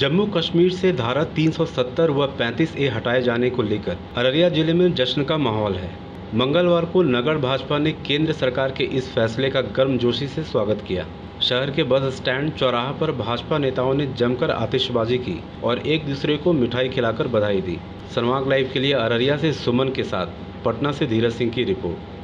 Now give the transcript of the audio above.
जम्मू कश्मीर से धारा 370 व 35A हटाए जाने को लेकर अररिया जिले में जश्न का माहौल है। मंगलवार को नगर भाजपा ने केंद्र सरकार के इस फैसले का गर्मजोशी से स्वागत किया। शहर के बस स्टैंड चौराहा पर भाजपा नेताओं ने जमकर आतिशबाजी की और एक दूसरे को मिठाई खिलाकर बधाई दी। सन्मार्ग लाइव के लिए अररिया से सुमन के साथ पटना से धीरज सिंह की रिपोर्ट।